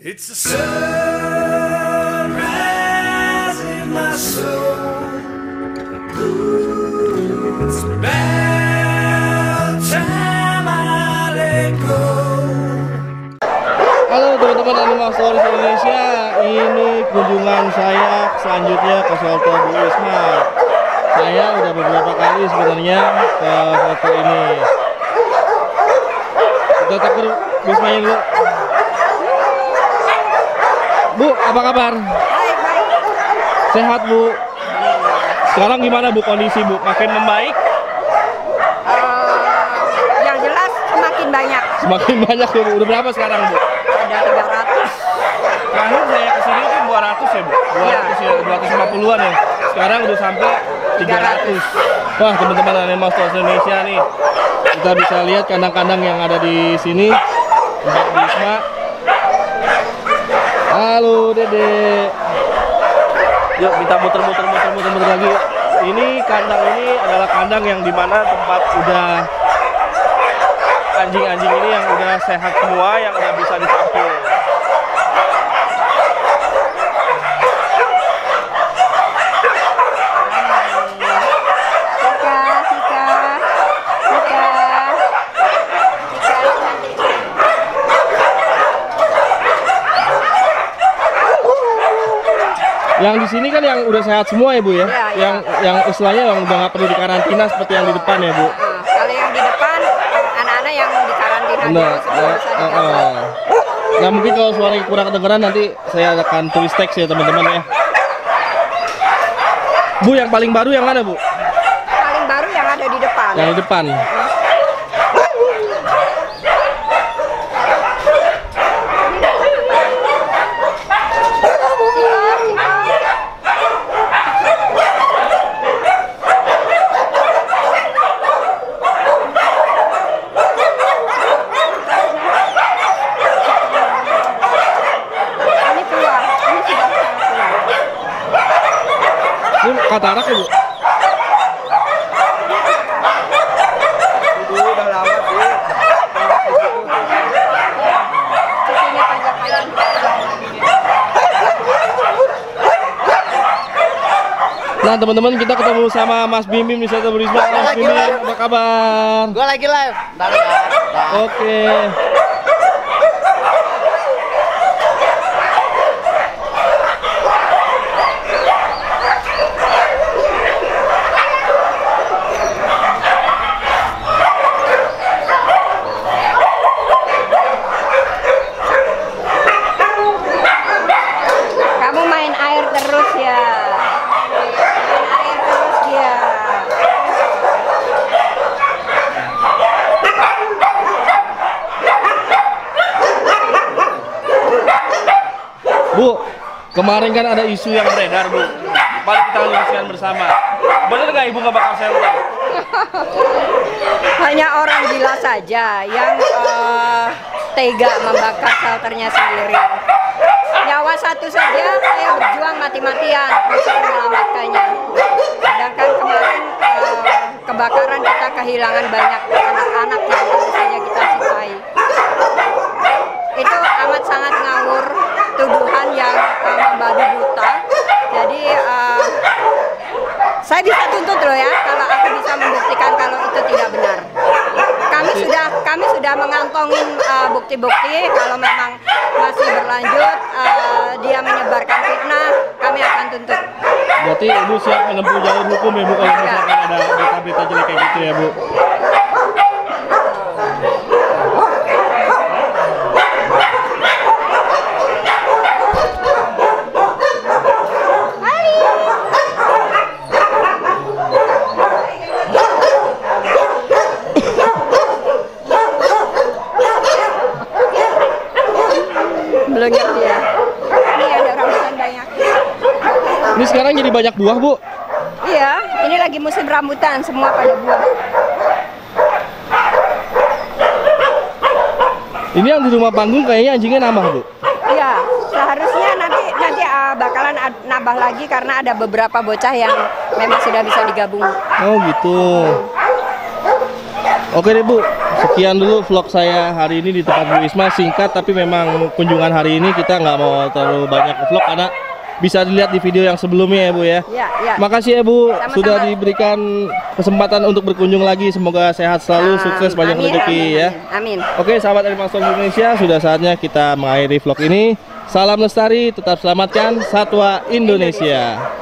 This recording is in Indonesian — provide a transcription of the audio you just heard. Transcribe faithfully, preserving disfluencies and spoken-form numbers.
It's a sunrise in my soul. Ooh, it's about time I let go. Halo teman-teman Animal Stories Indonesia, ini kunjungan saya selanjutnya ke Shelter Bu Isma. Saya udah beberapa kali sebenarnya ke hotel ini. Kita tegur Bu Isma dulu. Bu, apa kabar? Baik, baik. Sehat, Bu? Sekarang gimana, Bu, kondisi, Bu? Makin membaik? Uh, yang jelas, semakin banyak. Semakin banyak, Bu. Udah berapa sekarang, Bu? Ada tiga ratus. Terakhir saya kesini itu dua ratus ya, Bu? dua ratus, ya. dua ratus lima puluhan ya? Sekarang udah sampai tiga ratus. Wah, teman-teman Animal Stories Indonesia nih. Kita bisa lihat kandang-kandang yang ada di sini. Mbak Bisma. Halo Dede. Yuk kita muter-muter muter-muter muter lagi. Ini kandang ini adalah kandang yang dimana tempat udah anjing-anjing ini yang udah sehat semua, yang udah bisa ditampil. Yang di sini kan yang udah sehat semua ya, Bu ya? Ya, ya. Yang yang istilahnya yang udah nggak perlu dikarantina seperti yang di depan ya, Bu. Nah, kalau yang di depan anak-anak yang dikarantina. Nah, nah, uh, uh. nah mungkin kalau suara kurang kedengeran nanti saya akan tulis teks ya teman-teman ya. Bu, yang paling baru yang mana, Bu? Paling baru yang ada di depan. Yang di depan. Hmm. Katarak ya, Bu? Itu udah lama sih. Nah teman-teman, kita ketemu sama Mas Bimim di Satburisma. Mas Bimim, apa kabar? Gue lagi live. Oke. Bu, kemarin kan ada isu yang beredar, Bu. Mari kita luruskan bersama. Bener nggak Ibu ngebakar shelter? Hanya orang gila saja yang uh, tega membakar shelternya sendiri. Nyawa satu saja saya berjuang mati-matian untuk menyelamatkannya. Sedangkan kemarin uh, kebakaran kita kehilangan banyak anak-anak yang tentu saja kita cintai. Itu amat sangat ngawur. Tuduhan yang uh, membabi buta. Jadi uh, saya bisa tuntut loh ya, kalau aku bisa membuktikan kalau itu tidak benar. Kami sudah kami sudah mengantongin bukti-bukti. Uh, kalau memang masih berlanjut uh, dia menyebarkan fitnah, kami akan tuntut. Berarti Ibu siap menempuh jalur hukum ya, Bu, kalau misalkan ada berita-berita jelek kayak gitu ya, Bu. Ini sekarang jadi banyak buah, Bu? Iya, ini lagi musim rambutan, semua pada buah. Ini yang di rumah panggung kayaknya anjingnya nambah, Bu? Iya, seharusnya nanti nanti uh, bakalan nambah lagi karena ada beberapa bocah yang memang sudah bisa digabung. Oh gitu. Oke deh, Bu, Sekian dulu vlog saya hari ini di tempat Bu Isma, singkat tapi memang kunjungan hari ini kita nggak mau terlalu banyak vlog karena bisa dilihat di video yang sebelumnya ya Bu ya. Ya, ya. Makasih ya Bu, sama-sama. Sudah diberikan kesempatan untuk berkunjung lagi. Semoga sehat selalu, um, sukses, banyak rezeki ya. Amin. Oke sahabat Animal Stories Indonesia, sudah saatnya kita mengakhiri vlog ini. Salam lestari, tetap selamatkan satwa Indonesia.